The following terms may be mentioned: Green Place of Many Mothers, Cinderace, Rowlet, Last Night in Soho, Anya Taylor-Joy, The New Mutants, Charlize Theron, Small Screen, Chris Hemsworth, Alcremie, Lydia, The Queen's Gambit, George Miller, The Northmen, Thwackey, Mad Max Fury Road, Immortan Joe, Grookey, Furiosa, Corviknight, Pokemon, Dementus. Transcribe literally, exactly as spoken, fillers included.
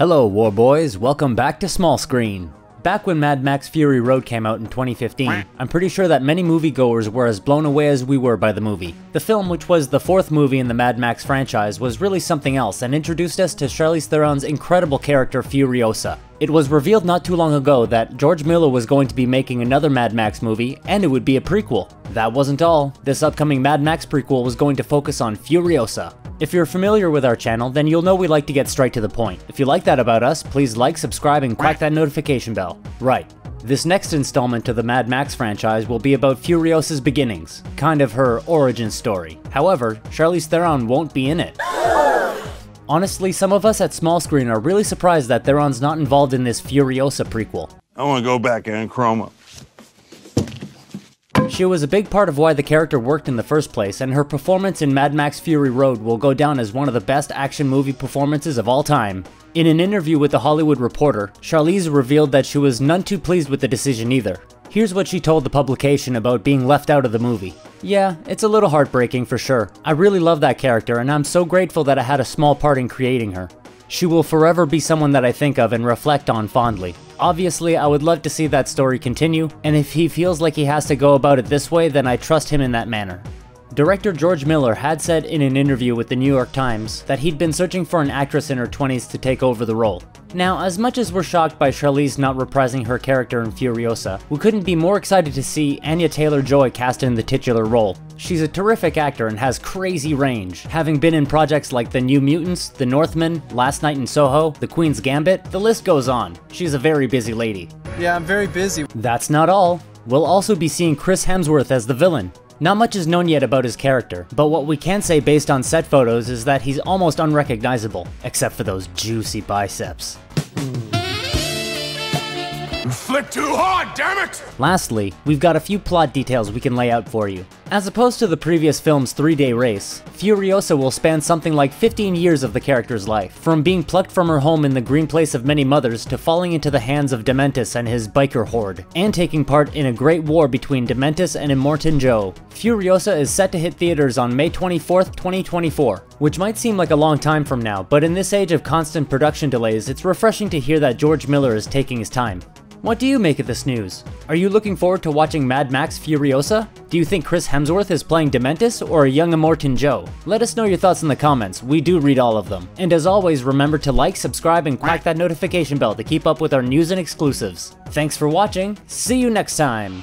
Hello War Boys, welcome back to Small Screen. Back when Mad Max Fury Road came out in twenty fifteen, I'm pretty sure that many moviegoers were as blown away as we were by the movie. The film, which was the fourth movie in the Mad Max franchise, was really something else and introduced us to Charlize Theron's incredible character Furiosa. It was revealed not too long ago that George Miller was going to be making another Mad Max movie, and it would be a prequel. That wasn't all. This upcoming Mad Max prequel was going to focus on Furiosa. If you're familiar with our channel, then you'll know we like to get straight to the point. If you like that about us, please like, subscribe, and crack that notification bell. Right. This next installment to the Mad Max franchise will be about Furiosa's beginnings, kind of her origin story. However, Charlize Theron won't be in it. Honestly, some of us at Small Screen are really surprised that Theron's not involved in this Furiosa prequel. I want to go back and chroma. She was a big part of why the character worked in the first place, and her performance in Mad Max Fury Road will go down as one of the best action movie performances of all time. In an interview with The Hollywood Reporter, Charlize revealed that she was none too pleased with the decision either. Here's what she told the publication about being left out of the movie. "Yeah, it's a little heartbreaking for sure. I really love that character, and I'm so grateful that I had a small part in creating her. She will forever be someone that I think of and reflect on fondly. Obviously, I would love to see that story continue, and if he feels like he has to go about it this way, then I trust him in that manner." Director George Miller had said in an interview with the New York Times that he'd been searching for an actress in her twenties to take over the role. Now, as much as we're shocked by Charlize not reprising her character in Furiosa, we couldn't be more excited to see Anya Taylor-Joy cast in the titular role. She's a terrific actor and has crazy range, having been in projects like The New Mutants, The Northmen, Last Night in Soho, The Queen's Gambit, the list goes on. She's a very busy lady. Yeah, I'm very busy. That's not all. We'll also be seeing Chris Hemsworth as the villain. Not much is known yet about his character, but what we can say based on set photos is that he's almost unrecognizable, except for those juicy biceps. You flick too hard, damn it! Lastly, we've got a few plot details we can lay out for you. As opposed to the previous film's three-day race, Furiosa will span something like fifteen years of the character's life, from being plucked from her home in the Green Place of Many Mothers to falling into the hands of Dementus and his biker horde, and taking part in a great war between Dementus and Immortan Joe. Furiosa is set to hit theaters on May twenty-fourth, twenty twenty-four, which might seem like a long time from now, but in this age of constant production delays, it's refreshing to hear that George Miller is taking his time. What do you make of this news? Are you looking forward to watching Mad Max Furiosa? Do you think Chris Hemsworth is playing Dementus or a young Immortan Joe? Let us know your thoughts in the comments, we do read all of them. And as always, remember to like, subscribe, and crack that notification bell to keep up with our news and exclusives. Thanks for watching, see you next time!